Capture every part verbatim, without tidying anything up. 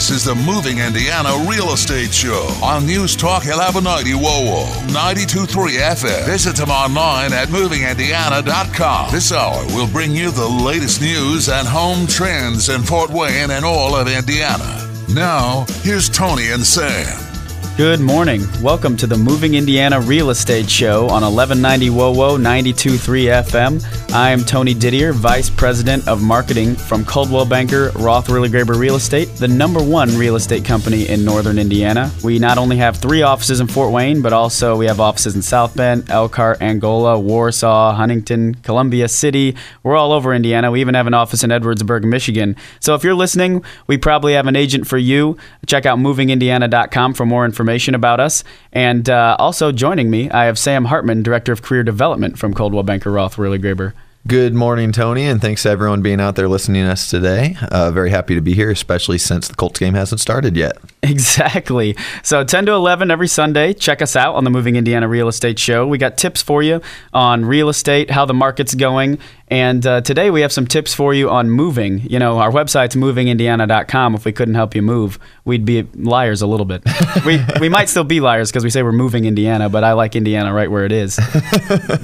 This is the Moving Indiana Real Estate Show on News Talk eleven ninety WOWO, ninety-two point three F M. Visit them online at moving indiana dot com. This hour will bring you the latest news and home trends in Fort Wayne and all of Indiana. Now, here's Tony and Sam. Good morning. Welcome to the Moving Indiana Real Estate Show on eleven ninety WOWO ninety-two point three F M. I am Tony Didier, Vice President of Marketing from Coldwell Banker Roth Wehrly Graber Real Estate, the number one real estate company in northern Indiana. We not only have three offices in Fort Wayne, but also we have offices in South Bend, Elkhart, Angola, Warsaw, Huntington, Columbia City. We're all over Indiana. We even have an office in Edwardsburg, Michigan. So if you're listening, we probably have an agent for you. Check out moving indiana dot com for more information about us. And uh, also joining me, I have Sam Hartman, Director of Career Development from Coldwell Banker Roth Wehrly Graber. Good morning, Tony, and thanks to everyone being out there listening to us today. Uh, very happy to be here, especially since the Colts game hasn't started yet. Exactly. So ten to eleven every Sunday, check us out on the Moving Indiana Real Estate Show. We got tips for you on real estate, how the market's going, and uh, today we have some tips for you on moving. You know, our website's moving indiana dot com. If we couldn't help you move, we'd be liars a little bit. we we might still be liars because we say we're moving Indiana, but I like Indiana right where it is.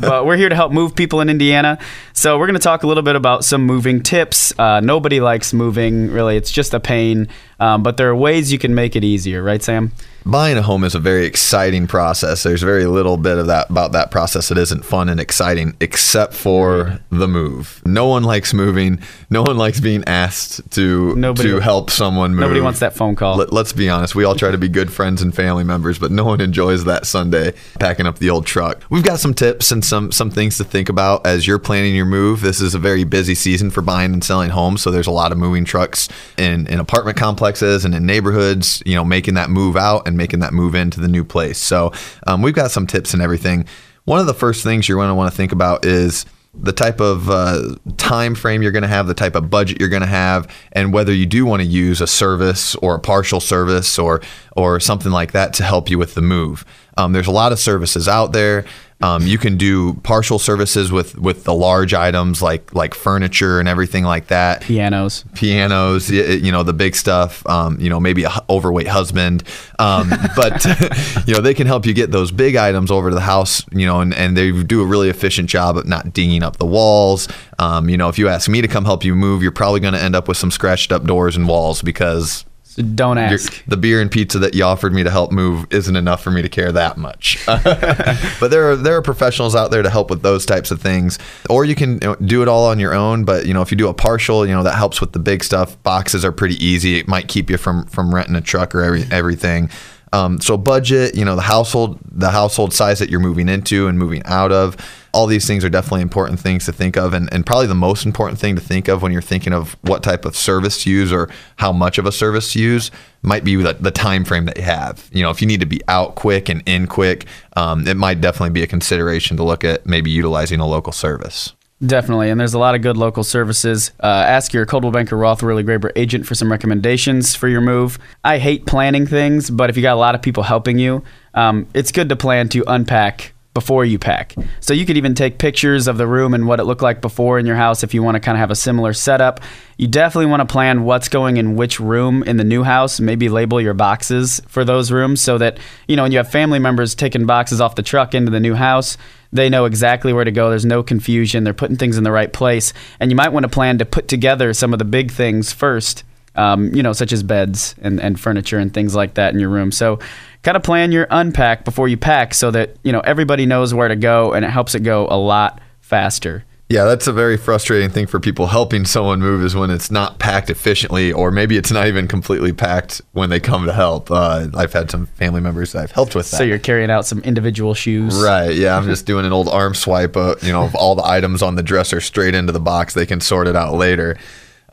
But we're here to help move people in Indiana. So we're going to talk a little bit about some moving tips. Uh, nobody likes moving, really. It's just a pain. Um, but there are ways you can make it easier, right, Sam? Buying a home is a very exciting process. There's very little bit of that about that process that isn't fun and exciting, except for right. the move. No one likes moving. No one likes being asked to nobody, to help someone move. Nobody wants that phone call. Let, let's be honest. We all try to be good friends and family members, but no one enjoys that Sunday packing up the old truck. We've got some tips and some some things to think about as you're planning your move. This is a very busy season for buying and selling homes, so there's a lot of moving trucks in, in apartment complexes and in neighborhoods, you know, making that move out and making that move into the new place. So um, we've got some tips and everything. One of the first things you're going to want to think about is the type of uh, time frame you're going to have, the type of budget you're going to have, and whether you do want to use a service or a partial service or or something like that to help you with the move. Um, there's a lot of services out there. Um, you can do partial services with, with the large items like like furniture and everything like that. Pianos. Pianos, you know, the big stuff, um, you know, maybe an overweight husband. Um, but, you know, they can help you get those big items over to the house, you know, and, and they do a really efficient job of not dinging up the walls. Um, you know, if you ask me to come help you move, you're probably going to end up with some scratched up doors and walls because... Don't ask. Your, the beer and pizza that you offered me to help move isn't enough for me to care that much. But there are there are professionals out there to help with those types of things. Or you can do it all on your own. But you know, if you do a partial, you know that helps with the big stuff. Boxes are pretty easy. It might keep you from from renting a truck or every, everything. Um, so budget, you know, the household, the household size that you're moving into and moving out of. All these things are definitely important things to think of, and, and probably the most important thing to think of when you're thinking of what type of service to use or how much of a service to use might be the, the time frame that you have. You know, if you need to be out quick and in quick, um, it might definitely be a consideration to look at maybe utilizing a local service. Definitely, and there's a lot of good local services. Uh, ask your Coldwell Banker Roth Wehrly Graber agent for some recommendations for your move. I hate planning things, but if you got a lot of people helping you, um, it's good to plan to unpack before you pack. So you could even take pictures of the room and what it looked like before in your house if you want to kind of have a similar setup. You definitely want to plan what's going in which room in the new house. Maybe label your boxes for those rooms so that, you know, when you have family members taking boxes off the truck into the new house, they know exactly where to go. There's no confusion. They're putting things in the right place. And you might want to plan to put together some of the big things first, um, you know, such as beds and, and furniture and things like that in your room. So kind of plan your unpack before you pack so that, you know, everybody knows where to go, and it helps it go a lot faster. Yeah, that's a very frustrating thing for people helping someone move is when it's not packed efficiently, or maybe it's not even completely packed when they come to help. Uh, I've had some family members that I've helped with that. So you're carrying out some individual shoes. Right, yeah, I'm just doing an old arm swipe of, you know, of all the items on the dresser straight into the box. They can sort it out later.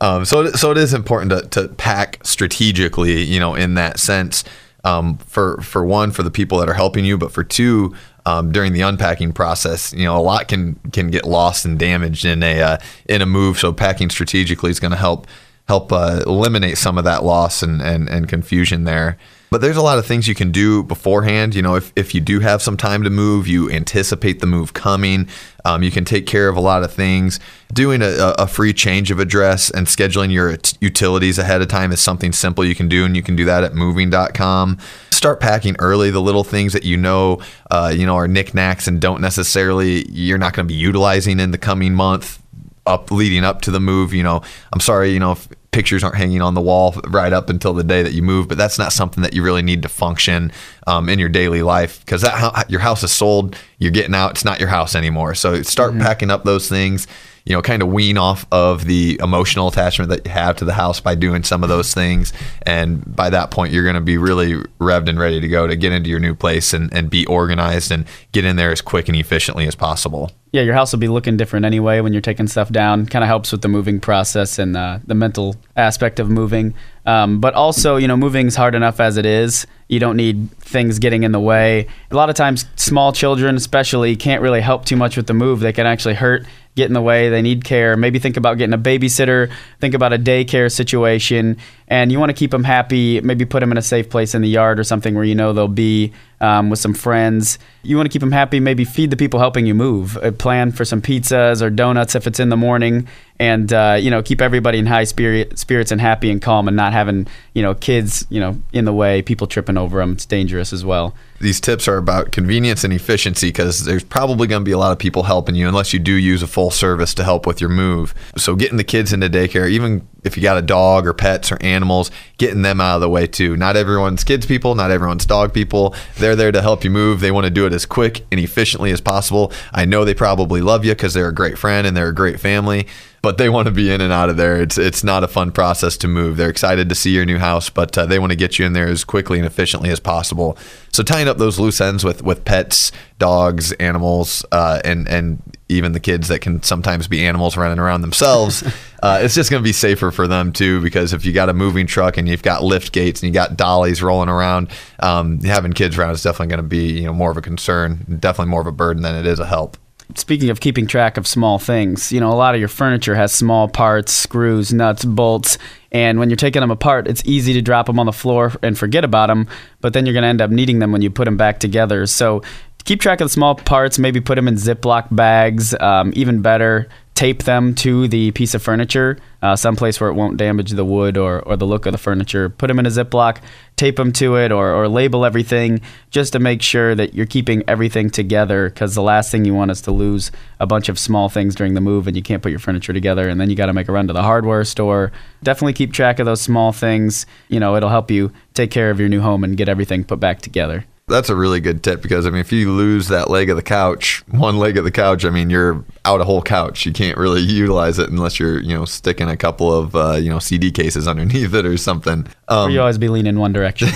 Um, so, so it is important to, to pack strategically, you know, in that sense. Um, for, for one, for the people that are helping you, but for two, Um, during the unpacking process, you know, a lot can can get lost and damaged in a uh, in a move. So packing strategically is going to help help uh, eliminate some of that loss and, and, and confusion there. But there's a lot of things you can do beforehand. You know, if, if you do have some time to move, you anticipate the move coming. Um, you can take care of a lot of things. Doing a, a free change of address and scheduling your utilities ahead of time is something simple you can do, and you can do that at moving dot com. Start packing early, the little things that you know, uh, you know, are knickknacks and don't necessarily, you're not going to be utilizing in the coming month up leading up to the move. You know, I'm sorry, you know, if pictures aren't hanging on the wall right up until the day that you move, but that's not something that you really need to function um, in your daily life, because that your house is sold, you're getting out, it's not your house anymore. So start mm-hmm. packing up those things, you know, kind of wean off of the emotional attachment that you have to the house by doing some of those things. And by that point, you're going to be really revved and ready to go to get into your new place and, and be organized and get in there as quick and efficiently as possible. Yeah, your house will be looking different anyway when you're taking stuff down. Kind of helps with the moving process and uh, the mental aspect of moving. Um, but also, you know, moving's hard enough as it is. You don't need things getting in the way. A lot of times, small children especially can't really help too much with the move. They can actually hurt, get in the way, they need care. Maybe think about getting a babysitter, think about a daycare situation, and you want to keep them happy, maybe put them in a safe place in the yard or something where you know they'll be um, with some friends. You want to keep them happy, maybe feed the people helping you move. Uh, plan for some pizzas or donuts if it's in the morning, and uh, you know, keep everybody in high spirit, spirits and happy and calm, and not having, you know, kids, you know, in the way, people tripping over them. It's dangerous as well. These tips are about convenience and efficiency, because there's probably going to be a lot of people helping you unless you do use a full service to help with your move. So getting the kids into daycare, even if you got a dog or pets or animals, getting them out of the way too. Not everyone's kids people, not everyone's dog people. They're there to help you move. They want to do it as quick and efficiently as possible. I know they probably love you because they're a great friend and they're a great family, but they want to be in and out of there. It's it's not a fun process to move. They're excited to see your new house, but uh, they want to get you in there as quickly and efficiently as possible. So tying up those loose ends with with pets, dogs, animals, uh, and and even the kids that can sometimes be animals running around themselves, uh, it's just going to be safer for them too, because if you got a moving truck and you've got lift gates and you got dollies rolling around, um, having kids around is definitely going to be, you know, more of a concern, definitely more of a burden than it is a help. Speaking of keeping track of small things, you know, a lot of your furniture has small parts, screws, nuts, bolts, and when you're taking them apart, it's easy to drop them on the floor and forget about them, but then you're going to end up needing them when you put them back together. So keep track of the small parts, maybe put them in Ziploc bags, um, even better, tape them to the piece of furniture, uh, someplace where it won't damage the wood or, or the look of the furniture. Put them in a Ziploc, tape them to it, or, or label everything, just to make sure that you're keeping everything together, because the last thing you want is to lose a bunch of small things during the move and you can't put your furniture together, and then you got to make a run to the hardware store. Definitely keep track of those small things. You know, it'll help you take care of your new home and get everything put back together. That's a really good tip, because, I mean, if you lose that leg of the couch, one leg of the couch, I mean, you're out a whole couch. You can't really utilize it unless you're, you know, sticking a couple of, uh, you know, C D cases underneath it or something. Um, or you always be leaning one direction.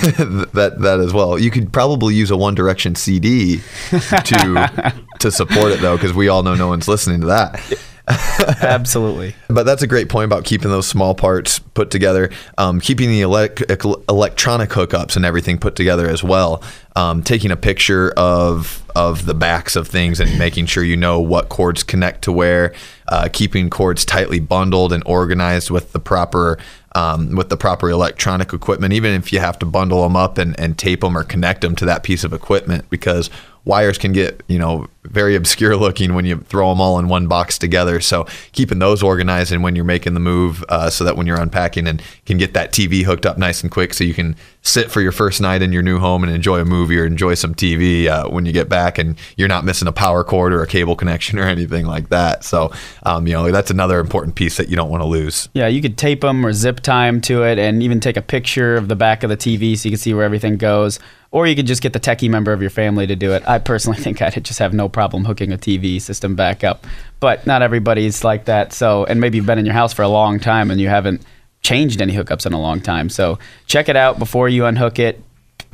that that as well. You could probably use a One Direction C D to to support it, though, because we all know no one's listening to that. Absolutely. But that's a great point about keeping those small parts put together, um, keeping the elect- electronic hookups and everything put together as well. Um, taking a picture of of the backs of things and making sure you know what cords connect to where, uh, keeping cords tightly bundled and organized with the proper um, with the proper electronic equipment, even if you have to bundle them up and, and tape them or connect them to that piece of equipment, because wires can get, you know, very obscure looking when you throw them all in one box together. So keeping those organized and when you're making the move, uh, so that when you're unpacking and can get that T V hooked up nice and quick so you can sit for your first night in your new home and enjoy a movie or enjoy some T V uh, when you get back, and you're not missing a power cord or a cable connection or anything like that. So, um, you know, that's another important piece that you don't want to lose. Yeah, you could tape them or zip tie them to it, and even take a picture of the back of the T V so you can see where everything goes. Or you could just get the techie member of your family to do it. I personally think I'd just have no problem hooking a T V system back up, but not everybody's like that. So, and maybe you've been in your house for a long time and you haven't changed any hookups in a long time. So check it out before you unhook it.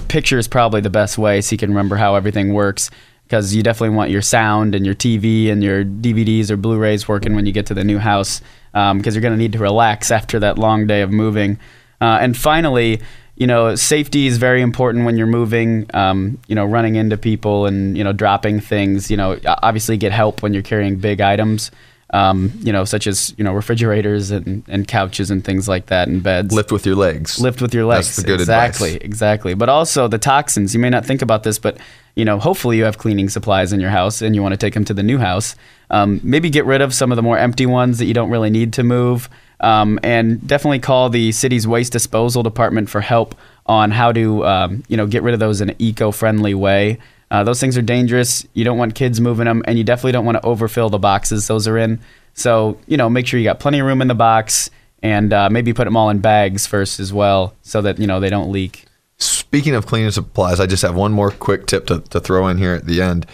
Picture is probably the best way, so you can remember how everything works, because you definitely want your sound and your T V and your D V Ds or Blu-rays working when you get to the new house, because um, you're going to need to relax after that long day of moving. Uh, and finally, you know, safety is very important when you're moving, um, you know, running into people and, you know, dropping things. You know, obviously get help when you're carrying big items. um, you know, such as, you know, refrigerators and, and couches and things like that, and beds. Lift with your legs. Lift with your legs. That's the good exactly, advice. Exactly. But also the toxins. You may not think about this, but, you know, hopefully you have cleaning supplies in your house and you want to take them to the new house. Um, maybe get rid of some of the more empty ones that you don't really need to move. Um, and definitely call the city's waste disposal department for help on how to, um, you know, get rid of those in an eco-friendly way. Uh, those things are dangerous. You don't want kids moving them, and you definitely don't want to overfill the boxes those are in. So, you know, make sure you got plenty of room in the box, and uh, maybe put them all in bags first as well, so that, you know, they don't leak. Speaking of cleaning supplies, I just have one more quick tip to, to throw in here at the end.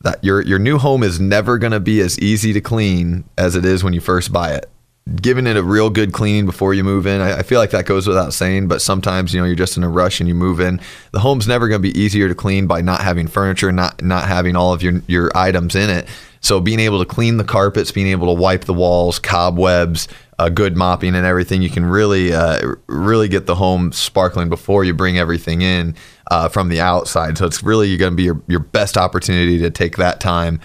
That your your new home is never going to be as easy to clean as it is when you first buy it. Giving it a real good clean before you move in, I, I feel like that goes without saying, but sometimes, you know, you're just in a rush and you move in. The home's never going to be easier to clean by not having furniture, not not having all of your your items in it. So being able to clean the carpets, being able to wipe the walls, cobwebs, a good mopping and everything, you can really, uh, really get the home sparkling before you bring everything in uh, from the outside. So it's really going to be your, your best opportunity to take that time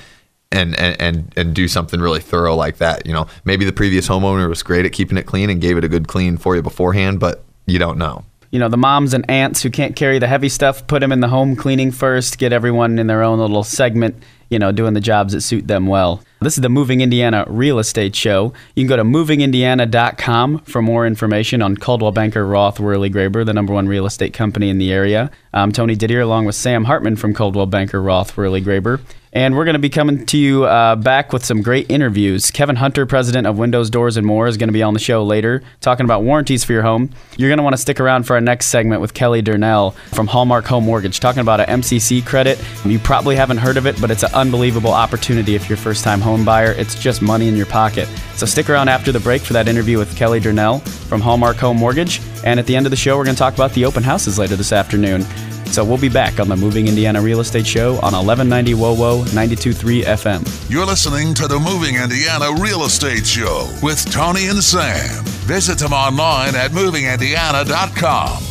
and, and, and, and do something really thorough like that. You know, maybe the previous homeowner was great at keeping it clean and gave it a good clean for you beforehand, but you don't know. You know, the moms and aunts who can't carry the heavy stuff, put them in the home cleaning first, get everyone in their own little segment, you know, doing the jobs that suit them well. This is the Moving Indiana Real Estate Show. You can go to moving indiana dot com for more information on Coldwell Banker Roth Wehrly Graber, the number one real estate company in the area. I'm Tony Didier, along with Sam Hartman from Coldwell Banker Roth Wehrly Graber. And we're going to be coming to you uh, back with some great interviews. Kevin Hunter, president of Windows, Doors, and More, is going to be on the show later talking about warranties for your home. You're going to want to stick around for our next segment with Kelly Durnell from Hallmark Home Mortgage, talking about an M C C credit. You probably haven't heard of it, but it's an unbelievable opportunity if you're a first-time home buyer. It's just money in your pocket. So stick around after the break for that interview with Kelly Durnell from Hallmark Home Mortgage. And at the end of the show, we're going to talk about the open houses later this afternoon. So we'll be back on the Moving Indiana Real Estate Show on eleven ninety WOWO ninety-two point three F M. You're listening to the Moving Indiana Real Estate Show with Tony and Sam. Visit them online at moving indiana dot com.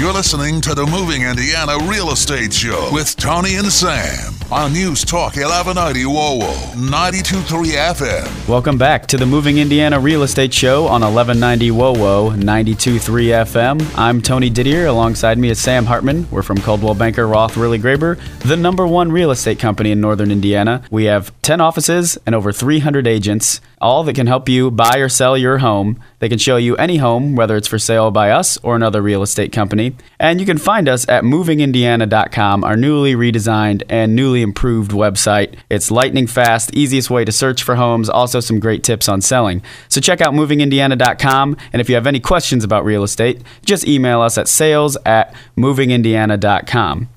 You're listening to the Moving Indiana Real Estate Show with Tony and Sam on News Talk eleven ninety WOWO ninety-two point three F M. Welcome back to the Moving Indiana Real Estate Show on eleven ninety WOWO ninety-two point three F M. I'm Tony Didier. Alongside me is Sam Hartman. We're from Coldwell Banker Roth Wehrly Graber, the number one real estate company in northern Indiana. We have ten offices and over three hundred agents, all that can help you buy or sell your home. They can show you any home, whether it's for sale by us or another real estate company. And you can find us at moving indiana dot com, our newly redesigned and newly improved website. It's lightning fast, easiest way to search for homes, also some great tips on selling. So check out moving indiana dot com, and if you have any questions about real estate, just email us at sales at moving indiana dot com.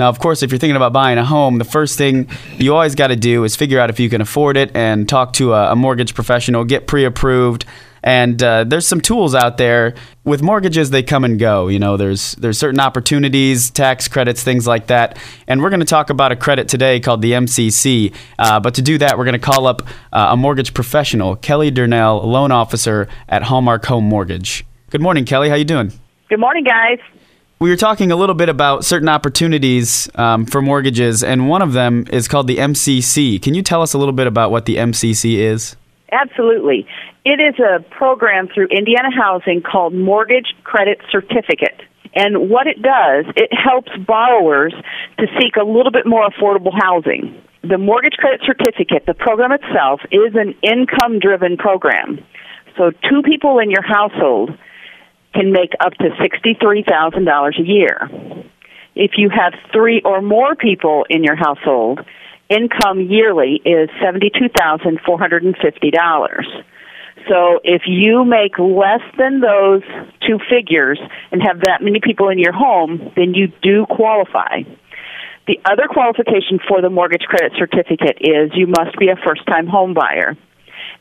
Now, of course, if you're thinking about buying a home, the first thing you always got to do is figure out if you can afford it and talk to a mortgage professional, get pre-approved. And uh, there's some tools out there. With mortgages, they come and go. You know, there's there's certain opportunities, tax credits, things like that. And we're going to talk about a credit today called the M C C. Uh, but to do that, we're going to call up uh, a mortgage professional, Kelly Durnell, loan officer at Hallmark Home Mortgage. Good morning, Kelly. How you doing? Good morning, guys. We were talking a little bit about certain opportunities um, for mortgages, and one of them is called the M C C. Can you tell us a little bit about what the M C C is? Absolutely. It is a program through Indiana Housing called Mortgage Credit Certificate. And what it does, it helps borrowers to seek a little bit more affordable housing. The Mortgage Credit Certificate, the program itself, is an income-driven program. So two people in your household can make up to sixty-three thousand dollars a year. If you have three or more people in your household, income yearly is seventy-two thousand four hundred fifty dollars. So if you make less than those two figures and have that many people in your home, then you do qualify. The other qualification for the Mortgage Credit Certificate is you must be a first-time home buyer.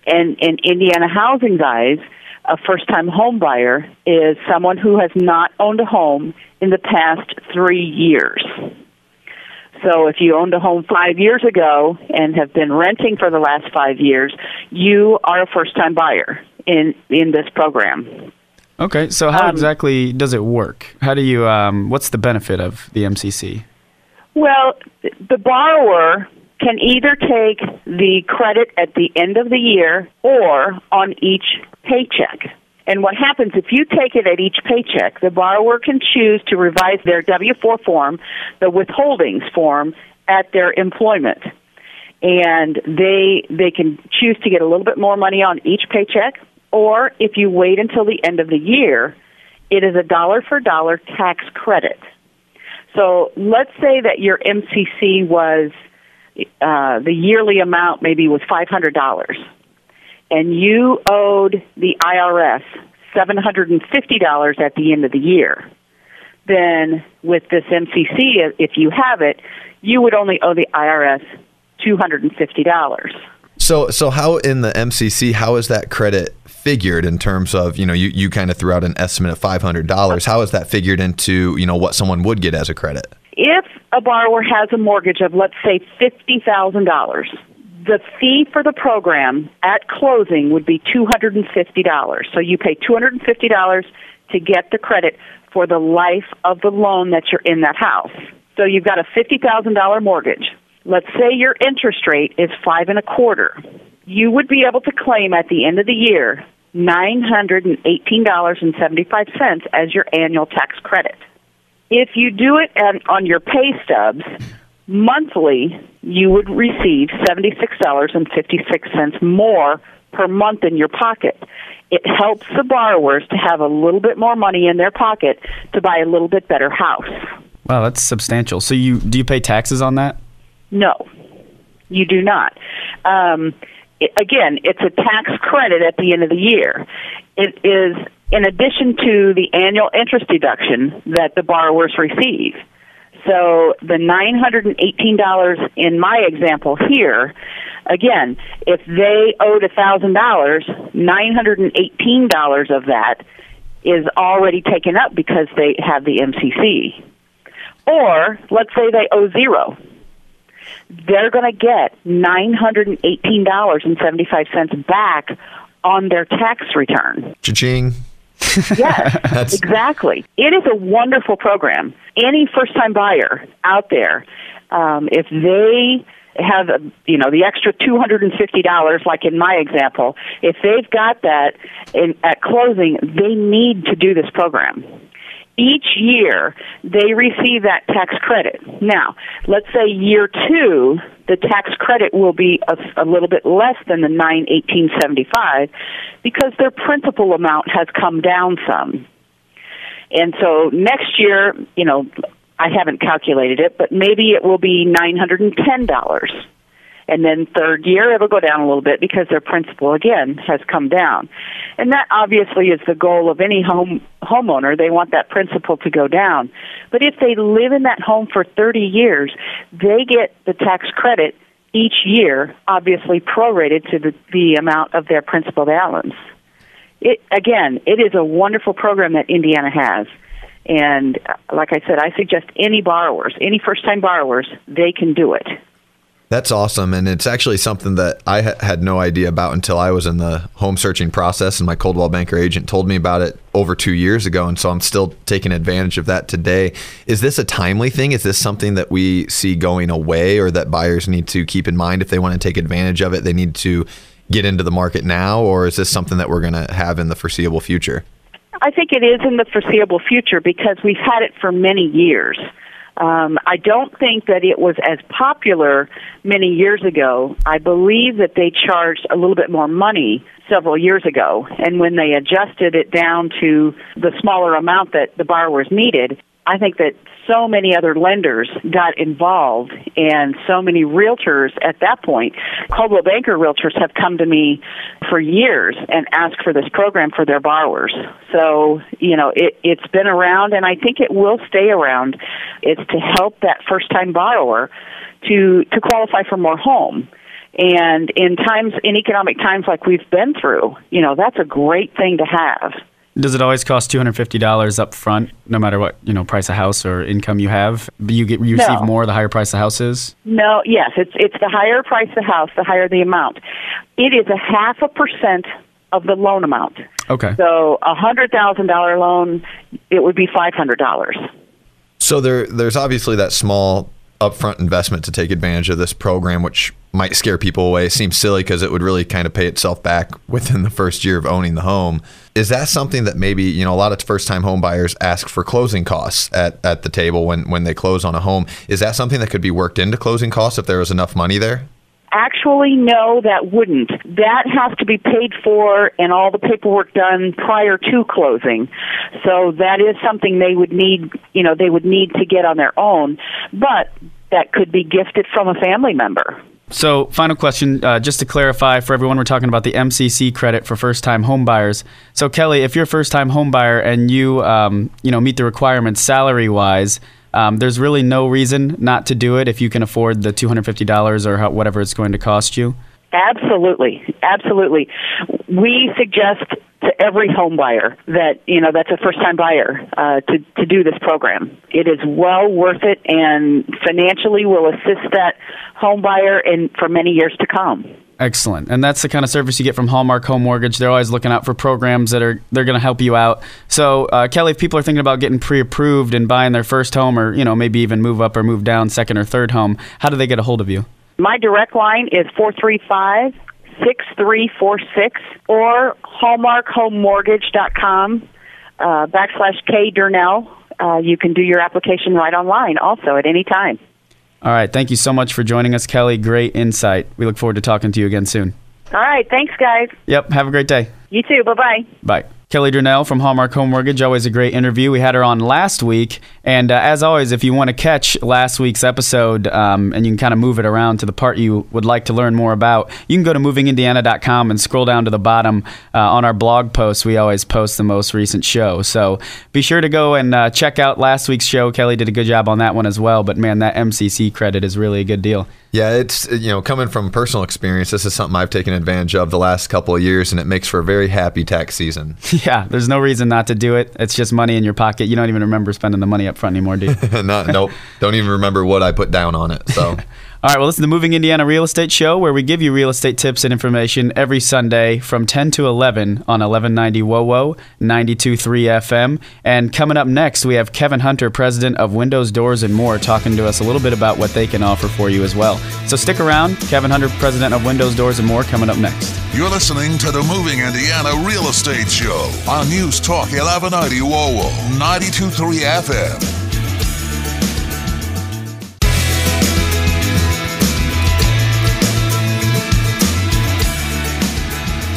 And in Indiana Housing's eyes, a first-time home buyer is someone who has not owned a home in the past three years. So if you owned a home five years ago and have been renting for the last five years, you are a first-time buyer in, in this program. Okay, so how um, exactly does it work? How do you, um, what's the benefit of the M C C? Well, the borrower can either take the credit at the end of the year or on each paycheck. And what happens, if you take it at each paycheck, the borrower can choose to revise their W four form, the withholdings form, at their employment. And they they can choose to get a little bit more money on each paycheck, or if you wait until the end of the year, it is a dollar-for-dollar tax credit. So let's say that your M C C was, uh, the yearly amount maybe was five hundred dollars, and you owed the I R S seven hundred fifty dollars at the end of the year. Then with this M C C, if you have it, you would only owe the I R S two hundred fifty dollars. So so how in the M C C, how is that credit figured in terms of, you know, you, you kind of threw out an estimate of five hundred dollars. How is that figured into, you know, what someone would get as a credit? If a borrower has a mortgage of, let's say, fifty thousand dollars, the fee for the program at closing would be two hundred fifty dollars. So you pay two hundred fifty dollars to get the credit for the life of the loan that you're in that house. So you've got a fifty thousand dollars mortgage. Let's say your interest rate is five and a quarter. You would be able to claim at the end of the year nine hundred eighteen dollars and seventy-five cents as your annual tax credit. If you do it on your pay stubs, monthly you would receive seventy-six dollars and fifty-six cents more per month in your pocket. It helps the borrowers to have a little bit more money in their pocket to buy a little bit better house. Wow, that's substantial. So you do you pay taxes on that? No, you do not. Um, it, again, it's a tax credit at the end of the year. It is in addition to the annual interest deduction that the borrowers receive. So the nine hundred eighteen dollars in my example here, again, if they owed one thousand dollars, nine hundred eighteen dollars of that is already taken up because they have the M C C. Or let's say they owe zero. They're going to get nine hundred eighteen dollars and seventy-five cents back on their tax return. Cha-ching. Yes, That's... exactly. It is a wonderful program. Any first-time buyer out there, um, if they have a, you know, the extra two hundred fifty dollars, like in my example, if they've got that in, at closing, they need to do this program. Each year, they receive that tax credit. Now, let's say year two, the tax credit will be a, a little bit less than the nine hundred eighteen dollars and seventy-five cents because their principal amount has come down some. And so next year, you know, I haven't calculated it, but maybe it will be nine hundred ten dollars. And then third year, it'll go down a little bit because their principal, again, has come down. And that obviously is the goal of any home homeowner. They want that principal to go down. But if they live in that home for thirty years, they get the tax credit each year, obviously prorated to the, the amount of their principal balance. It, again, it is a wonderful program that Indiana has. And like I said, I suggest any borrowers, any first-time borrowers, they can do it. That's awesome, and it's actually something that I ha- had no idea about until I was in the home searching process, and my Coldwell Banker agent told me about it over two years ago, and so I'm still taking advantage of that today. Is this a timely thing? Is this something that we see going away or that buyers need to keep in mind if they want to take advantage of it? They need to get into the market now, or is this something that we're going to have in the foreseeable future? I think it is in the foreseeable future because we've had it for many years. Um, I don't think that it was as popular many years ago. I believe that they charged a little bit more money several years ago, and when they adjusted it down to the smaller amount that the borrowers needed, I think that so many other lenders got involved, and so many realtors at that point. Coldwell Banker realtors have come to me for years and asked for this program for their borrowers. So, you know, it, it's been around, and I think it will stay around. It's to help that first-time borrower to, to qualify for more home. And in times, in economic times like we've been through, you know, that's a great thing to have. Does it always cost two hundred fifty dollars up front, no matter what, you know, price of house or income you have? You get you receive no. more the higher price the house is? No, yes. It's it's the higher price the house, the higher the amount. It is a half a percent of the loan amount. Okay. So a one hundred thousand dollars loan, it would be five hundred dollars. So there, there's obviously that small upfront investment to take advantage of this program, which might scare people away. It seems silly because it would really kind of pay itself back within the first year of owning the home. Is that something that maybe, you know, a lot of first-time home buyers ask for closing costs at, at the table when, when they close on a home? Is that something that could be worked into closing costs if there was enough money there? Actually, no, that wouldn't. That has to be paid for and all the paperwork done prior to closing. So that is something they would need, you know, they would need to get on their own. But that could be gifted from a family member. So final question, uh, just to clarify for everyone, we're talking about the M C C credit for first-time home buyers. So Kelly, if you're a first-time home buyer and you, um, you know, meet the requirements salary-wise, Um, there's really no reason not to do it if you can afford the two hundred fifty dollars or how, whatever it's going to cost you? Absolutely. Absolutely. We suggest to every home buyer that, you know, that's a first-time buyer uh, to, to do this program. It is well worth it and financially will assist that home buyer in, for many years to come. Excellent. And that's the kind of service you get from Hallmark Home Mortgage. They're always looking out for programs that are they're going to help you out. So, uh, Kelly, if people are thinking about getting pre-approved and buying their first home or, you know, maybe even move up or move down, second or third home, how do they get a hold of you? My direct line is four three five, six three four six or hallmark home mortgage dot com uh, backslash K Durnell. Uh, you can do your application right online also at any time. All right. Thank you so much for joining us, Kelly. Great insight. We look forward to talking to you again soon. All right. Thanks, guys. Yep. Have a great day. You too. Bye-bye. Bye. Kelly Durnell from Hallmark Home Mortgage. Always a great interview. We had her on last week. And uh, as always, if you want to catch last week's episode um, and you can kind of move it around to the part you would like to learn more about, you can go to moving indiana dot com and scroll down to the bottom uh, on our blog post. We always post the most recent show. So be sure to go and uh, check out last week's show. Kelly did a good job on that one as well. But man, that M C C credit is really a good deal. Yeah, it's, you know, coming from personal experience, this is something I've taken advantage of the last couple of years, and it makes for a very happy tax season. Yeah, there's no reason not to do it. It's just money in your pocket. You don't even remember spending the money up front anymore, do you? not, nope. Don't even remember what I put down on it. So. All right, well, this is the Moving Indiana Real Estate Show, where we give you real estate tips and information every Sunday from ten to eleven on eleven ninety WOWO, ninety-two point three F M. And coming up next, we have Kevin Hunter, president of Windows, Doors, and More, talking to us a little bit about what they can offer for you as well. So stick around. Kevin Hunter, president of Windows, Doors, and More, coming up next. You're listening to the Moving Indiana Real Estate Show on News Talk eleven ninety WOWO, ninety-two point three F M.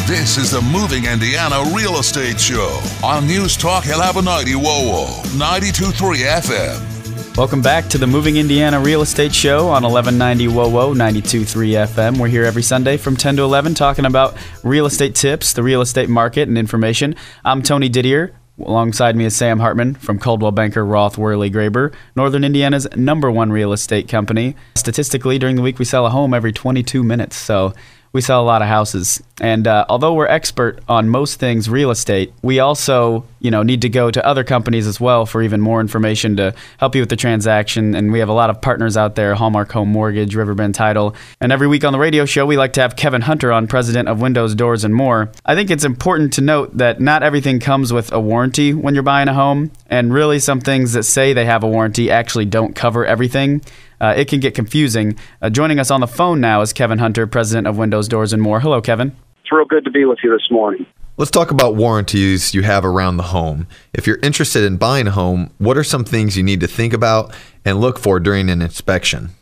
This is the Moving Indiana Real Estate Show on News Talk eleven ninety WOWO, ninety-two point three F M. Welcome back to the Moving Indiana Real Estate Show on eleven ninety WOWO, ninety-two point three F M. We're here every Sunday from ten to eleven talking about real estate tips, the real estate market, and information. I'm Tony Didier. Alongside me is Sam Hartman from Coldwell Banker Roth Wehrly Graber, Northern Indiana's number one real estate company. Statistically, during the week, we sell a home every twenty-two minutes, so we sell a lot of houses. And uh, although we're expert on most things real estate, we also, you know, need to go to other companies as well for even more information to help you with the transaction. And we have a lot of partners out there, Hallmark Home Mortgage, Riverbend Title. And every week on the radio show, we like to have Kevin Hunter on, president of Windows, Doors, and More. I think it's important to note that not everything comes with a warranty when you're buying a home. And really some things that say they have a warranty actually don't cover everything. Uh, it can get confusing. Uh, joining us on the phone now is Kevin Hunter, president of Windows, Doors, and More. Hello, Kevin. It's real good to be with you this morning. Let's talk about warranties you have around the home. If you're interested in buying a home, what are some things you need to think about and look for during an inspection?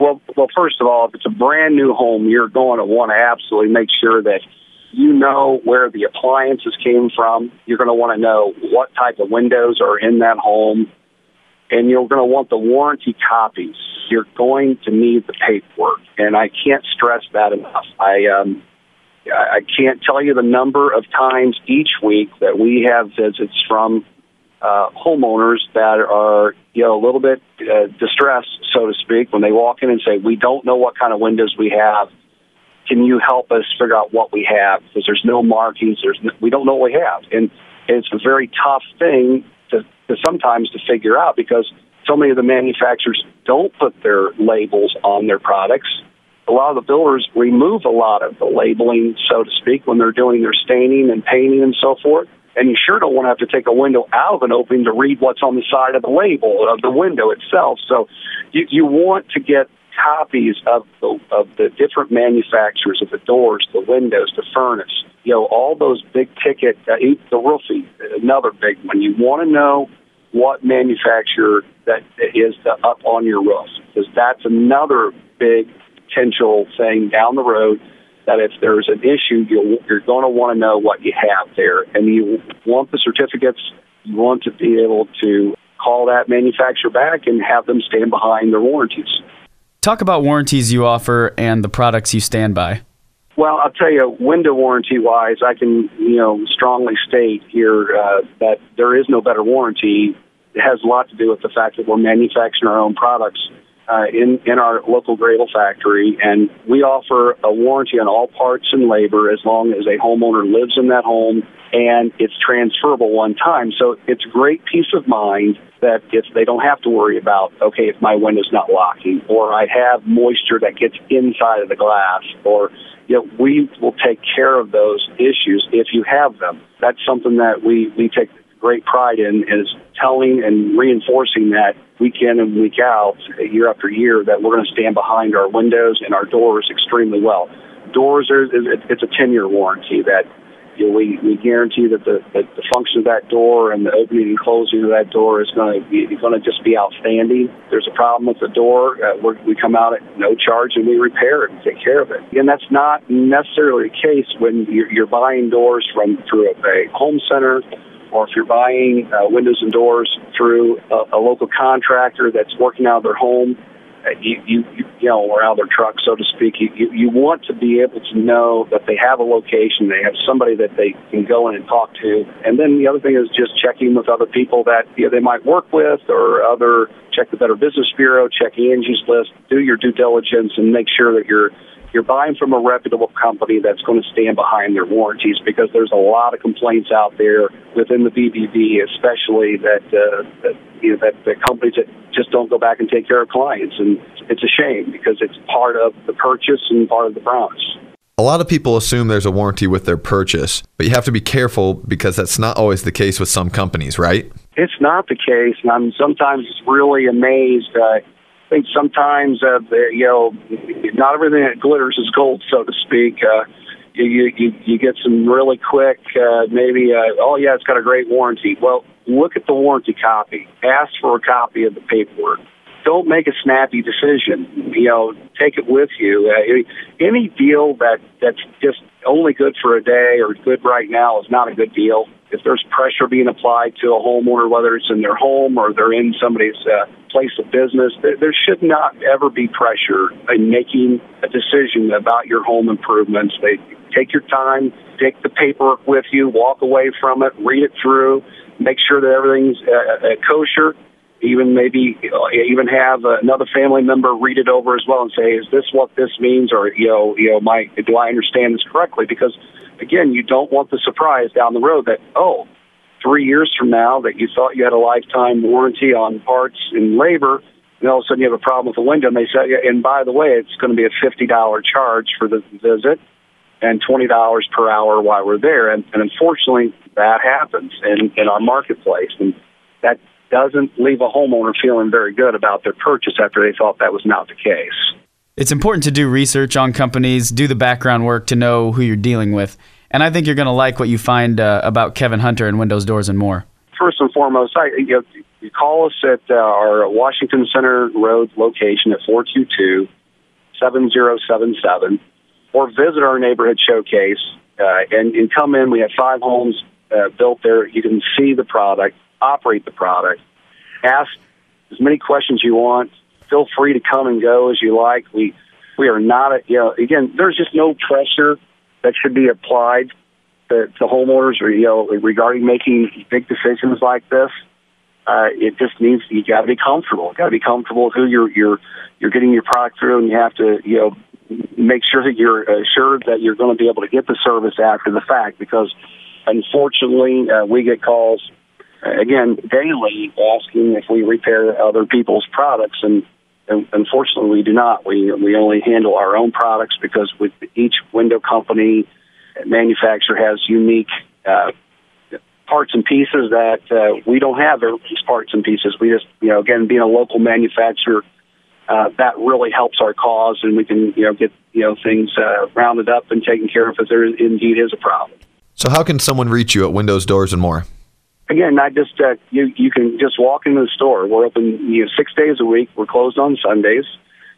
Well, well, first of all, if it's a brand new home, you're going to want to absolutely make sure that you know where the appliances came from. You're going to want to know what type of windows are in that home, and you're going to want the warranty copies. You're going to need the paperwork, and I can't stress that enough. I um, I can't tell you the number of times each week that we have visits from uh, homeowners that are, you know, a little bit uh, distressed, so to speak, when they walk in and say, "We don't know what kind of windows we have. Can you help us figure out what we have? Because there's no markings. There's no, we don't know what we have," and it's a very tough thing to, to sometimes to figure out because so many of the manufacturers don't put their labels on their products, a lot of the builders remove a lot of the labeling, so to speak, when they're doing their staining and painting and so forth. And you sure don't want to have to take a window out of an opening to read what's on the side of the label of the window itself. So you, you want to get copies of the, of the different manufacturers of the doors, the windows, the furnace, you know, all those big ticket, uh, the roofie, another big one. You want to know what manufacturer that is the up on your roof, because that's another big potential thing down the road that if there's an issue, you'll, you're going to want to know what you have there. And you want the certificates, you want to be able to call that manufacturer back and have them stand behind their warranties. Talk about warranties you offer and the products you stand by. Well, I'll tell you, window warranty-wise, I can, you know, strongly state here uh, that there is no better warranty. It has a lot to do with the fact that we're manufacturing our own products uh, in, in our local Gravel factory, and we offer a warranty on all parts and labor as long as a homeowner lives in that home, and it's transferable one time. So it's great peace of mind that if they don't have to worry about, okay, if my window's not locking, or I have moisture that gets inside of the glass, or... you know, we will take care of those issues if you have them. That's something that we, we take great pride in, is telling and reinforcing that week in and week out, year after year, that we're going to stand behind our windows and our doors extremely well. Doors, are it's a ten-year warranty that you know, we, we guarantee that the, that the function of that door and the opening and closing of that door is going to be, going to just be outstanding. If there's a problem with the door, uh, we're, we come out at no charge and we repair it and take care of it. And that's not necessarily the case when you're, you're buying doors from through a, a home center, or if you're buying uh, windows and doors through a, a local contractor that's working out of their home, uh, you, you, you know, or out of their truck, so to speak. You, you, you want to be able to know that they have a location, they have somebody that they can go in and talk to. And then the other thing is just checking with other people that you know, they might work with, or other, check the Better Business Bureau, check Angie's List, do your due diligence, and make sure that you're you're buying from a reputable company that's going to stand behind their warranties, because there's a lot of complaints out there within the B B B, especially that, uh, that you know, that the companies that just don't go back and take care of clients. And it's a shame, because it's part of the purchase and part of the promise. A lot of people assume there's a warranty with their purchase, but you have to be careful because that's not always the case with some companies, right? It's not the case, and I'm sometimes really amazed. Uh, I think sometimes, uh, you know, not everything that glitters is gold, so to speak. Uh, you, you, you get some really quick, uh, maybe, uh, oh, yeah, it's got a great warranty. Well, look at the warranty copy. Ask for a copy of the paperwork. Don't make a snappy decision. You know, take it with you. Uh, any deal that, that's just only good for a day or good right now is not a good deal. If there's pressure being applied to a homeowner, whether it's in their home or they're in somebody's uh, place of business, there, there should not ever be pressure in making a decision about your home improvements. They take your time, take the paperwork with you, walk away from it, read it through, make sure that everything's uh, uh, kosher. Even maybe you know, even have another family member read it over as well and say, is this what this means? Or, you know, you know, my, do I understand this correctly? Because, again, you don't want the surprise down the road that, oh, three years from now that you thought you had a lifetime warranty on parts and labor, and all of a sudden you have a problem with the window. And they say, and by the way, it's going to be a fifty dollars charge for the visit and twenty dollars per hour while we're there. And, and unfortunately, that happens in, in our marketplace. And that doesn't leave a homeowner feeling very good about their purchase after they thought that was not the case. It's important to do research on companies, do the background work to know who you're dealing with. And I think you're going to like what you find uh, about Kevin Hunter and Windows, Doors, and More. First and foremost, I, you, know, you call us at uh, our Washington Center Road location at four two two, seven zero seven seven, or visit our neighborhood showcase uh, and, and come in. We have five homes uh, built there. You can see the product, operate the product, ask as many questions you want, feel free to come and go as you like. We we are not, a, you know, again, there's just no pressure that should be applied to, to homeowners or, you know, regarding making big decisions like this. Uh, it just needs, you got to be comfortable. You got to be comfortable with who you're, you're, you're getting your product through, and you have to, you know, make sure that you're assured that you're going to be able to get the service after the fact, because unfortunately uh, we get calls, again, daily asking if we repair other people's products, and Unfortunately, we do not. We we only handle our own products because with each window company, manufacturer has unique uh, parts and pieces that uh, we don't have. These parts and pieces, we just you know again being a local manufacturer, uh, that really helps our cause, and we can you know get you know things uh, rounded up and taken care of if there indeed is a problem. So, how can someone reach you at Windows, Doors, and More? Again, I just uh, you you can just walk into the store. We're open you know, six days a week. We're closed on Sundays.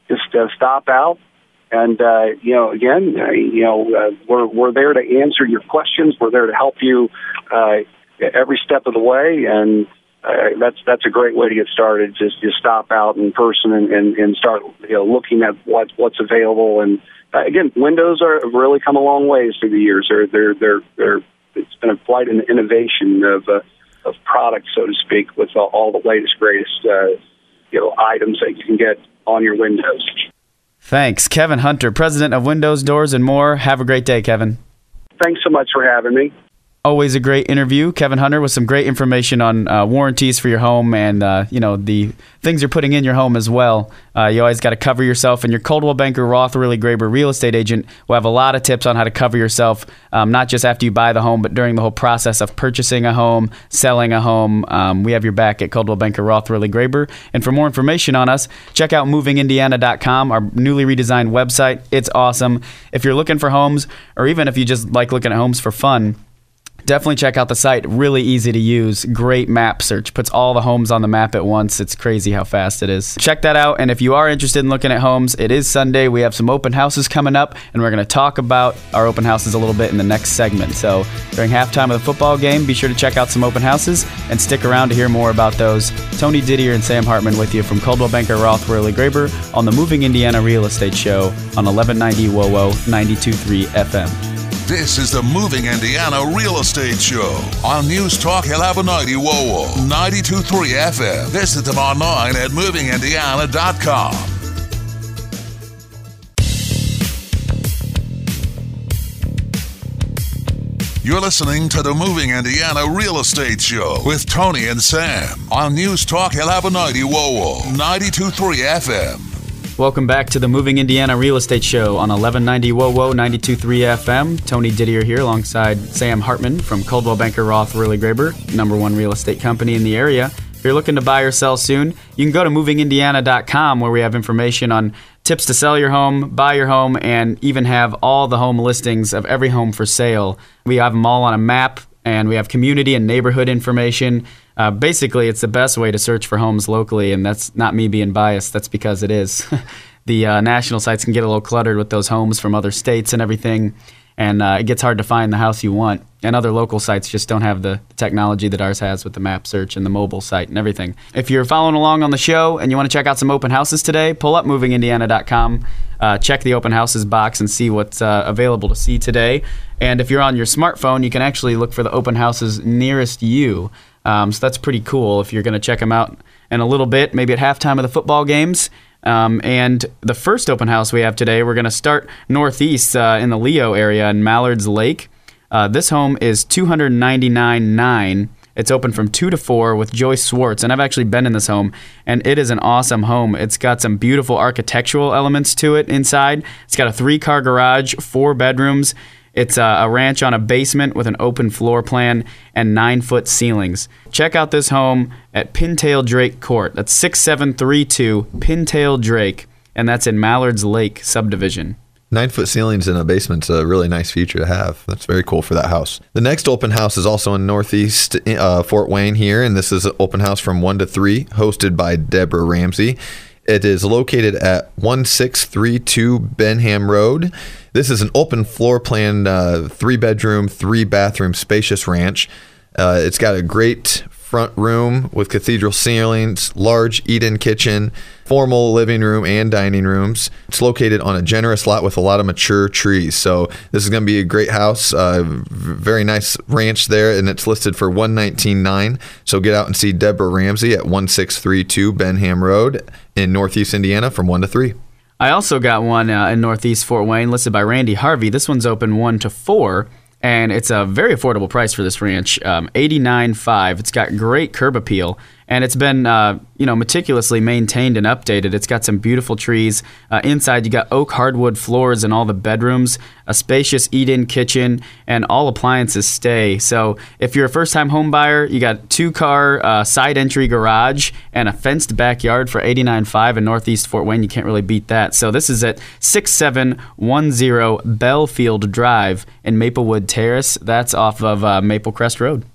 Just uh, stop out, and uh, you know, again, uh, you know, uh, we're we're there to answer your questions. We're there to help you uh, every step of the way, and uh, that's that's a great way to get started. Just just stop out in person and, and, and start you know looking at what what's available. And uh, again, windows are have really come a long ways through the years. They're they're they're, they're it's been a flight in innovation of. Uh, of products, so to speak, with all the latest, greatest, uh, you know, items that you can get on your windows. Thanks, Kevin Hunter, president of Windows, Doors, and More. Have a great day, Kevin. Thanks so much for having me. Always a great interview, Kevin Hunter, with some great information on uh, warranties for your home and, uh, you know, the things you're putting in your home as well. Uh, you always got to cover yourself, and your Coldwell Banker Roth Wehrly Graber real estate agent will have a lot of tips on how to cover yourself, um, not just after you buy the home, but during the whole process of purchasing a home, selling a home. Um, we have your back at Coldwell Banker Roth Wehrly Graber. And for more information on us, check out moving indiana dot com, our newly redesigned website. It's awesome. If you're looking for homes, or even if you just like looking at homes for fun, definitely check out the site. Really easy to use. Great map search. Puts all the homes on the map at once. It's crazy how fast it is. Check that out. And if you are interested in looking at homes, it is Sunday. We have some open houses coming up, and we're going to talk about our open houses a little bit in the next segment. So during halftime of the football game, be sure to check out some open houses and stick around to hear more about those. Tony Didier and Sam Hartman with you from Coldwell Banker Roth Wehrly Graber on the Moving Indiana Real Estate Show on eleven ninety W O W O ninety-two point three F M. This is the Moving Indiana Real Estate Show on News Talk eleven ninety W O W O ninety-two point three F M. Visit them online at moving indiana dot com. You're listening to the Moving Indiana Real Estate Show with Tony and Sam on News Talk eleven ninety W O W O ninety-two point three F M. Welcome back to the Moving Indiana Real Estate Show on eleven ninety W O W O ninety-two point three F M. Tony Didier here alongside Sam Hartman from Coldwell Banker Roth Wehrly Graber, number one real estate company in the area. If you're looking to buy or sell soon, you can go to moving indiana dot com, where we have information on tips to sell your home, buy your home, and even have all the home listings of every home for sale. We have them all on a map, and we have community and neighborhood information. Uh, basically, it's the best way to search for homes locally, and that's not me being biased. That's because it is. The uh, national sites can get a little cluttered with those homes from other states and everything, and uh, it gets hard to find the house you want. And other local sites just don't have the technology that ours has with the map search and the mobile site and everything. If you're following along on the show and you want to check out some open houses today, pull up moving indiana dot com. Uh, check the open houses box and see what's uh, available to see today. And if you're on your smartphone, you can actually look for the open houses nearest you. Um, so that's pretty cool if you're going to check them out in a little bit, maybe at halftime of the football games. Um, and the first open house we have today, we're going to start northeast uh, in the Leo area in Mallards Lake. Uh, this home is two hundred ninety-nine thousand nine hundred dollars. It's open from two to four with Joyce Swartz, and I've actually been in this home, and it is an awesome home. It's got some beautiful architectural elements to it inside. It's got a three-car garage, four bedrooms. It's a, a ranch on a basement with an open floor plan and nine-foot ceilings. Check out this home at Pintail Drake Court. That's six seven three two Pintail Drake, and that's in Mallards Lake subdivision. Nine-foot ceilings in a basement's a really nice feature to have. That's very cool for that house. The next open house is also in Northeast uh, Fort Wayne here, and this is an open house from one to three, hosted by Deborah Ramsey. It is located at one six three two Benham Road. This is an open floor plan, uh, three-bedroom, three-bathroom, spacious ranch. Uh, it's got a great front room with cathedral ceilings, large eat-in kitchen, formal living room and dining rooms. It's located on a generous lot with a lot of mature trees. So this is going to be a great house, uh, very nice ranch there, and it's listed for one nineteen nine. So get out and see Deborah Ramsey at one six three two Benham Road in Northeast Indiana from one to three. I also got one uh, in Northeast Fort Wayne listed by Randy Harvey. This one's open one to four. And it's a very affordable price for this ranch, um, eighty-nine thousand five hundred dollars. It's got great curb appeal, And it's been, uh, you know, meticulously maintained and updated. It's got some beautiful trees. Uh, inside, you got oak hardwood floors in all the bedrooms, a spacious eat-in kitchen, and all appliances stay. So if you're a first-time home buyer, you got two-car uh, side entry garage and a fenced backyard for eighty-nine five in Northeast Fort Wayne. You can't really beat that. So this is at six seven one zero Bellfield Drive in Maplewood Terrace. That's off of uh, Maple Crest Road.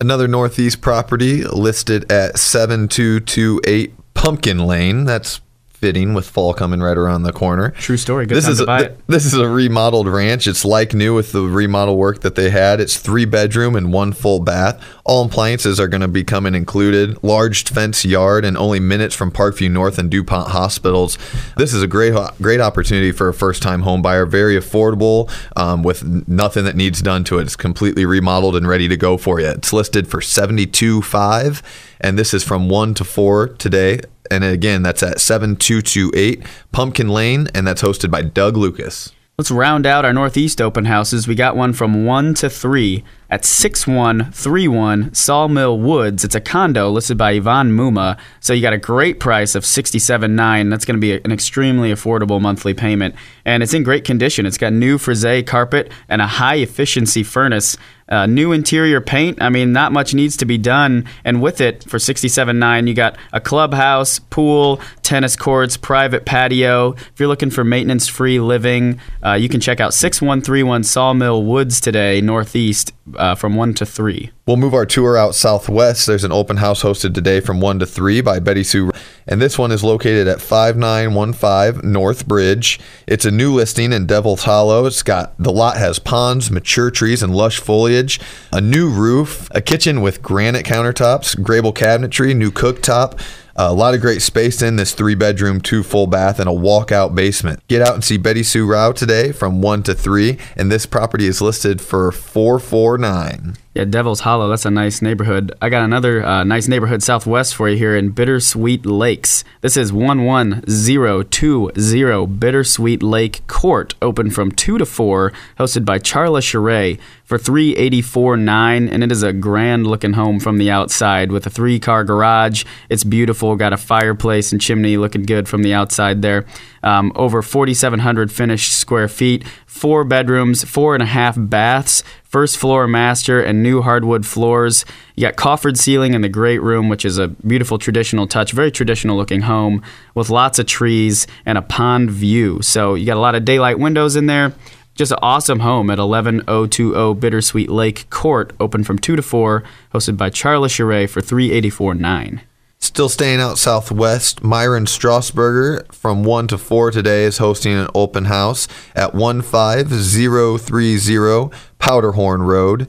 Another Northeast property listed at seven two two eight Pumpkin Lane. That's fitting with fall coming right around the corner. True story. Good this time is to buy a, it. This is a remodeled ranch. It's like new with the remodel work that they had. It's three bedroom and one full bath. All appliances are going to be coming included. Large fence yard and only minutes from Parkview North and DuPont Hospitals. This is a great great opportunity for a first-time home buyer. Very affordable um, with nothing that needs done to it. It's completely remodeled and ready to go for you. It's listed for seventy-two five, and this is from one to four today. And again, that's at seven two two eight Pumpkin Lane, and that's hosted by Doug Lucas. Let's round out our Northeast open houses. We got one from one to three at six one three one Sawmill Woods. It's a condo listed by Yvonne Muma. So you got a great price of sixty-seven nine. That's going to be an extremely affordable monthly payment. And it's in great condition. It's got new frisee carpet and a high-efficiency furnace. Uh, new interior paint. I mean, not much needs to be done. And with it, for sixty-seven nine, you got a clubhouse, pool, tennis courts, private patio. If you're looking for maintenance-free living, uh, you can check out six one three one Sawmill Woods today, Northeast, uh, from one to three. We'll move our tour out southwest. There's an open house hosted today from one to three by Betty Sue Rao. And this one is located at five nine one five North Bridge. It's a new listing in Devil's Hollow. It's got, the lot has ponds, mature trees, and lush foliage, a new roof, a kitchen with granite countertops, Grable cabinetry, new cooktop. A lot of great space in this three-bedroom, two-full-bath, and a walkout basement. Get out and see Betty Sue Rao today from one to three, and this property is listed for four forty-nine. Yeah, Devil's Hollow, that's a nice neighborhood. I got another uh, nice neighborhood southwest for you here in Bittersweet Lakes. This is one one zero two zero Bittersweet Lake Court, open from two to four, hosted by Charla Charay for three eighty-four nine, and it is a grand-looking home from the outside with a three-car garage. It's beautiful, got a fireplace and chimney looking good from the outside there. Um, over forty-seven hundred finished square feet, four bedrooms, four and a half baths, first floor master and new hardwood floors. You got coffered ceiling in the great room, which is a beautiful traditional touch, very traditional looking home with lots of trees and a pond view. So you got a lot of daylight windows in there. Just an awesome home at eleven oh two oh Bittersweet Lake Court, open from two to four, hosted by Charla Charay for three eighty-four nine. Still staying out southwest, Myron Strasburger from one to four today is hosting an open house at one five zero three zero Powderhorn Road.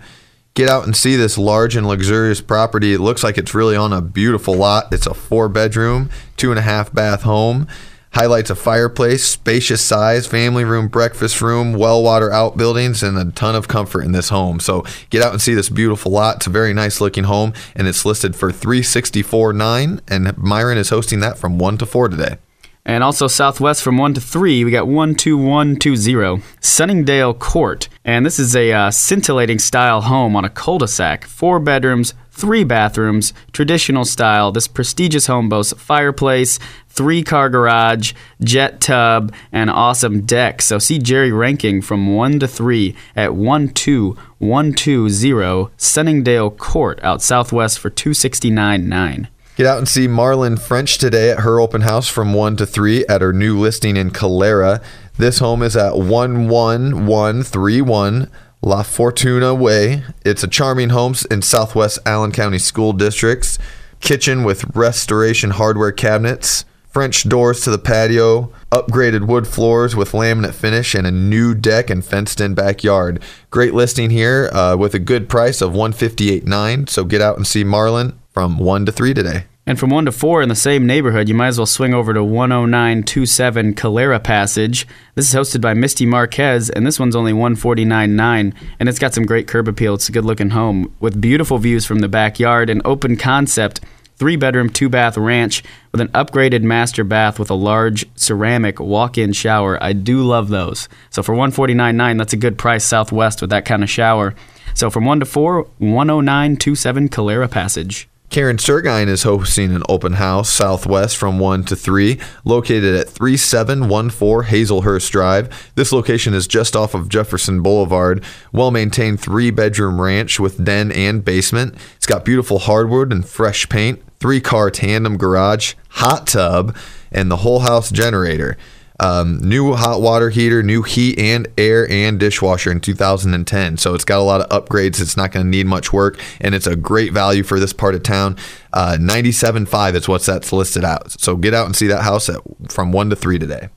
Get out and see this large and luxurious property. It looks like it's really on a beautiful lot. It's a four-bedroom, two-and-a-half-bath home. Highlights a fireplace, spacious size, family room, breakfast room, well water outbuildings, and a ton of comfort in this home. So get out and see this beautiful lot. It's a very nice looking home, and it's listed for three sixty-four nine, and Myron is hosting that from one to four today. And also southwest from one to three, we got one two one two zero Sunningdale Court. And this is a uh, scintillating style home on a cul-de-sac, four bedrooms, three bathrooms, traditional style. This prestigious home boasts a fireplace, three-car garage, jet tub, and awesome deck. So see Jerry Ranking from one to three at one two one two zero Sunningdale Court out southwest for two sixty-nine nine. Get out and see Marlin French today at her open house from one to three at her new listing in Calera. This home is at one one one three one La Fortuna Way. It's a charming home in Southwest Allen County School District's kitchen with restoration hardware cabinets, French doors to the patio, upgraded wood floors with laminate finish, and a new deck and fenced-in backyard. Great listing here uh, with a good price of one fifty-eight nine. So get out and see Marlin from one to three today. And from one to four in the same neighborhood, you might as well swing over to one oh nine two seven Calera Passage. This is hosted by Misty Marquez, and this one's only one forty-nine nine, and it's got some great curb appeal. It's a good-looking home with beautiful views from the backyard, an open concept, three-bedroom, two-bath ranch with an upgraded master bath with a large ceramic walk-in shower. I do love those. So for one forty-nine nine, that's a good price southwest with that kind of shower. So from one to four, one oh nine two seven Calera Passage. Karen Sergine is hosting an open house, Southwest, from one to three, located at three seven one four Hazelhurst Drive. This location is just off of Jefferson Boulevard. Well-maintained three-bedroom ranch with den and basement. It's got beautiful hardwood and fresh paint, three-car tandem garage, hot tub, and the whole house generator. Um, new hot water heater, new heat and air and dishwasher in two thousand ten. So it's got a lot of upgrades. It's not going to need much work, and it's a great value for this part of town. Uh, ninety-seven five is what's that's listed out. So get out and see that house at, from one to three today.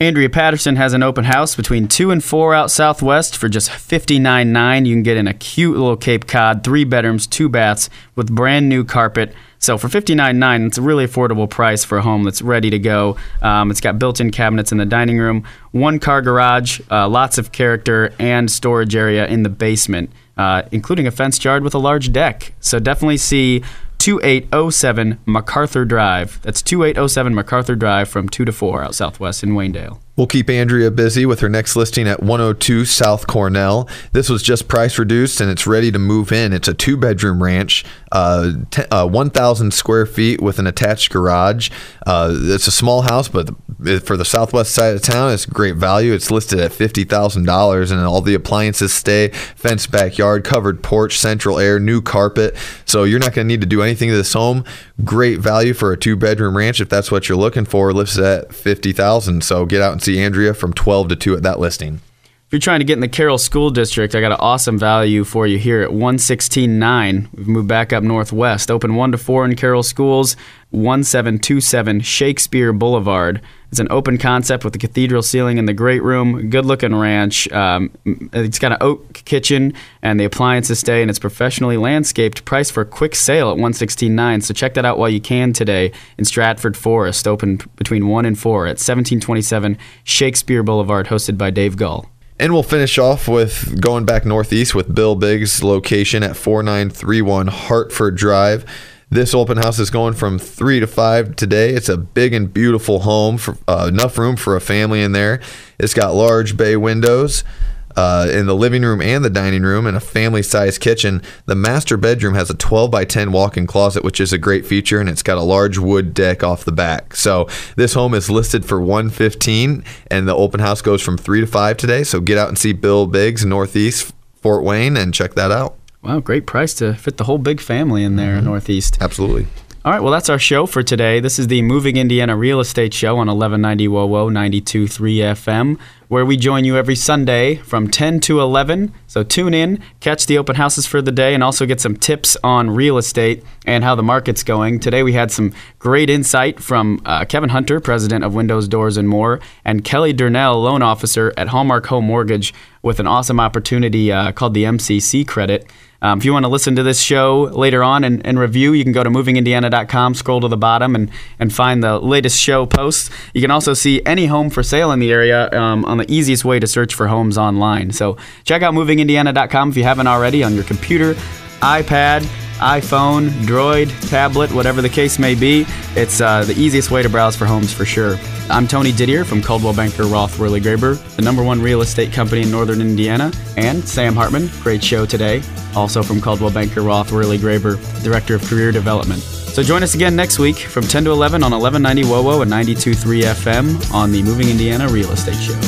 Andrea Patterson has an open house between two and four out Southwest for just fifty-nine nine. You can get in a cute little Cape Cod, three bedrooms, two baths with brand new carpet. So for fifty-nine nine, it's a really affordable price for a home that's ready to go. Um, it's got built-in cabinets in the dining room, one-car garage, uh, lots of character, and storage area in the basement, uh, including a fenced yard with a large deck. So definitely see two eight oh seven MacArthur Drive. That's two eight oh seven MacArthur Drive from two to four out Southwest in Wayndale. We'll keep Andrea busy with her next listing at one oh two South Cornell. This was just price reduced, and it's ready to move in. It's a two-bedroom ranch, uh, t- uh, one thousand square feet with an attached garage. Uh, it's a small house, but for the Southwest side of town, it's great value. It's listed at fifty thousand dollars, and all the appliances stay, fenced backyard, covered porch, central air, new carpet. So you're not going to need to do anything to this home. Great value for a two-bedroom ranch if that's what you're looking for. Listed at fifty thousand dollars, so get out and see Andrea from twelve to two at that listing. If you're trying to get in the Carroll School District, I got an awesome value for you here at one sixteen nine. We've moved back up northwest. Open one to four in Carroll Schools, one seven two seven Shakespeare Boulevard. It's an open concept with the cathedral ceiling in the great room, good-looking ranch. Um, it's got an oak kitchen, and the appliances stay, and it's professionally landscaped, priced for a quick sale at one sixteen nine. So check that out while you can today in Stratford Forest, open between one and four at seventeen twenty-seven Shakespeare Boulevard, hosted by Dave Gull. And we'll finish off with going back northeast with Bill Biggs' location at four nine three one Hartford Drive. This open house is going from three to five today. It's a big and beautiful home, for, uh, enough room for a family in there. It's got large bay windows uh, in the living room and the dining room, and a family-sized kitchen. The master bedroom has a twelve by ten walk-in closet, which is a great feature, and it's got a large wood deck off the back. So this home is listed for one fifteen, and the open house goes from three to five today. So get out and see Bill Biggs, Northeast Fort Wayne, and check that out. Wow, great price to fit the whole big family in there, mm-hmm. Northeast. Absolutely. All right, well, that's our show for today. This is the Moving Indiana Real Estate Show on eleven ninety WOWO ninety-two point three F M, where we join you every Sunday from ten to eleven. So tune in, catch the open houses for the day, and also get some tips on real estate and how the market's going. Today we had some great insight from uh, Kevin Hunter, president of Windows, Doors, and More, and Kelly Durnell, loan officer at Hallmark Home Mortgage, with an awesome opportunity uh, called the M C C credit. Um, if you want to listen to this show later on and, and review, you can go to moving indiana dot com, scroll to the bottom, and, and find the latest show posts. You can also see any home for sale in the area um, on the easiest way to search for homes online. So check out moving indiana dot com if you haven't already on your computer, iPad, iPhone, Droid, tablet, whatever the case may be. It's uh, the easiest way to browse for homes for sure. I'm Tony Didier from Coldwell Banker Roth Wehrly Graber, the number one real estate company in northern Indiana, and Sam Hartman, great show today, also from Coldwell Banker Roth Wehrly Graber, Director of Career Development. So join us again next week from ten to eleven on eleven ninety WOWO and ninety-two point three F M on the Moving Indiana Real Estate Show.